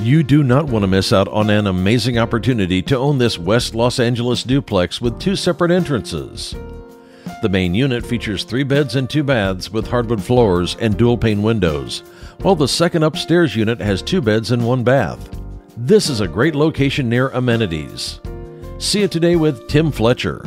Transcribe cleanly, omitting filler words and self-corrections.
You do not want to miss out on an amazing opportunity to own this West Los Angeles duplex with two separate entrances. The main unit features 3 beds and 2 baths with hardwood floors and dual-pane windows, while the second upstairs unit has 2 beds and 1 bath. This is a great location near amenities. See it today with Tim Fletcher.